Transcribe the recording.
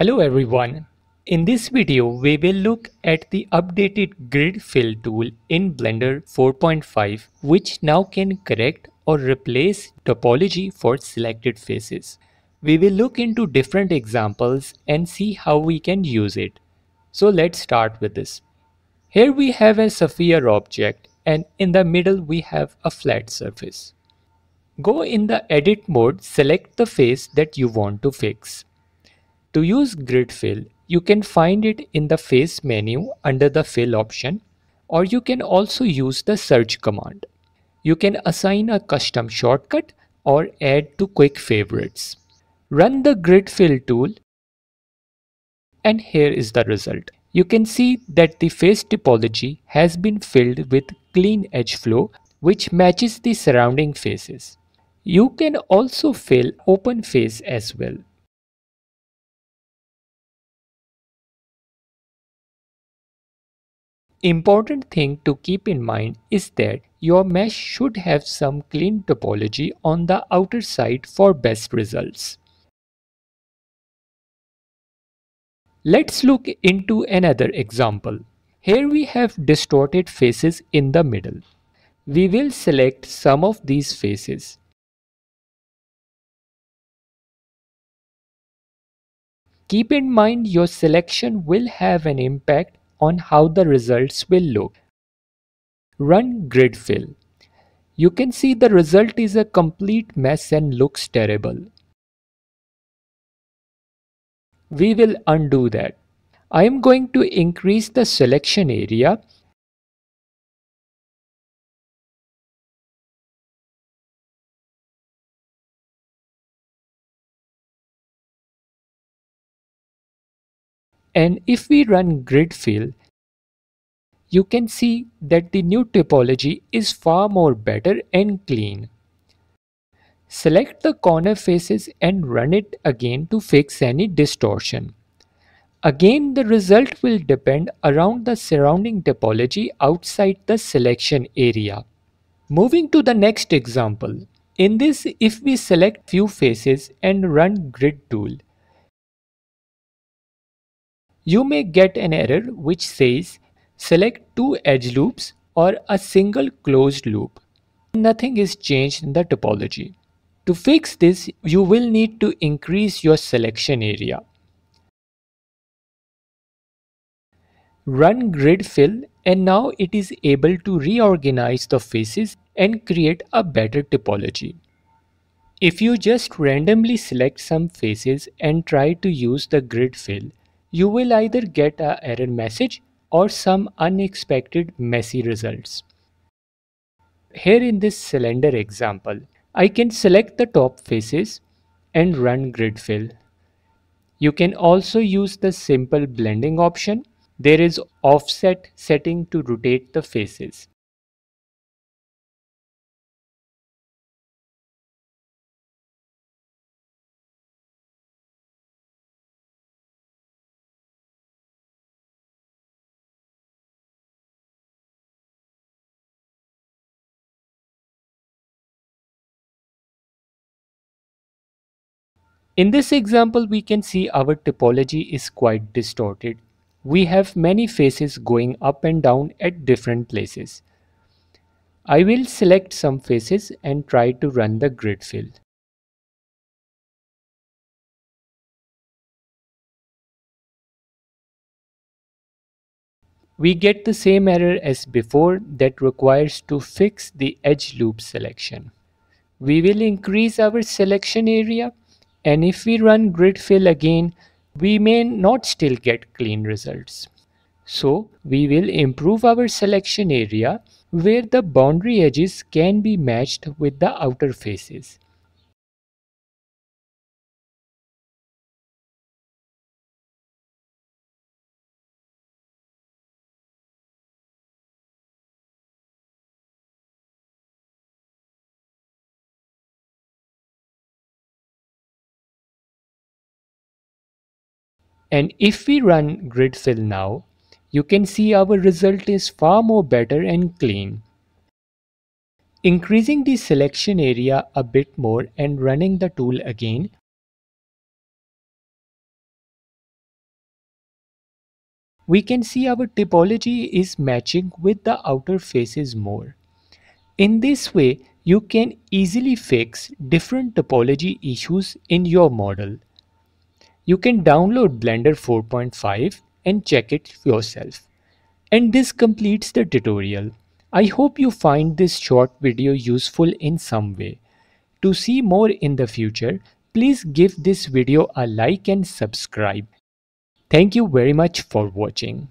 Hello everyone, in this video we will look at the updated grid fill tool in Blender 4.5, which now can correct or replace topology for selected faces. We will look into different examples and see how we can use it. So let's start with this. Here we have a sphere object and in the middle we have a flat surface. Go in the edit mode, select the face that you want to fix. To use grid fill, you can find it in the face menu under the fill option, or you can also use the search command. You can assign a custom shortcut or add to quick favorites. Run the grid fill tool and here is the result. You can see that the face topology has been filled with clean edge flow which matches the surrounding faces. You can also fill open face as well. Important thing to keep in mind is that your mesh should have some clean topology on the outer side for best results. Let's look into another example. Here we have distorted faces in the middle. We will select some of these faces. Keep in mind your selection will have an impact on how the results will look. Run grid fill. You can see the result is a complete mess and looks terrible. We will undo that. I am going to increase the selection area and if we run grid fill, you can see that the new topology is far more better and clean. Select the corner faces and run it again to fix any distortion. Again, the result will depend around the surrounding topology outside the selection area. Moving to the next example. In this, if we select few faces and run grid tool, you may get an error which says select two edge loops or a single closed loop. Nothing is changed in the topology. To fix this, you will need to increase your selection area. Run grid fill and now it is able to reorganize the faces and create a better topology. If you just randomly select some faces and try to use the grid fill, you will either get an error message or some unexpected messy results. Here in this cylinder example, I can select the top faces and run grid fill. You can also use the simple blending option. There is offset setting to rotate the faces. In this example, we can see our topology is quite distorted. We have many faces going up and down at different places. I will select some faces and try to run the grid fill. We get the same error as before that requires to fix the edge loop selection. We will increase our selection area. And if we run grid fill again, we may not still get clean results. So we will improve our selection area where the boundary edges can be matched with the outer faces. And if we run grid fill now, you can see our result is far more better and clean. Increasing the selection area a bit more and running the tool again, we can see our topology is matching with the outer faces more. In this way, you can easily fix different topology issues in your model. You can download Blender 4.5 and check it yourself. And this completes the tutorial. I hope you find this short video useful in some way. To see more in the future, please give this video a like and subscribe. Thank you very much for watching.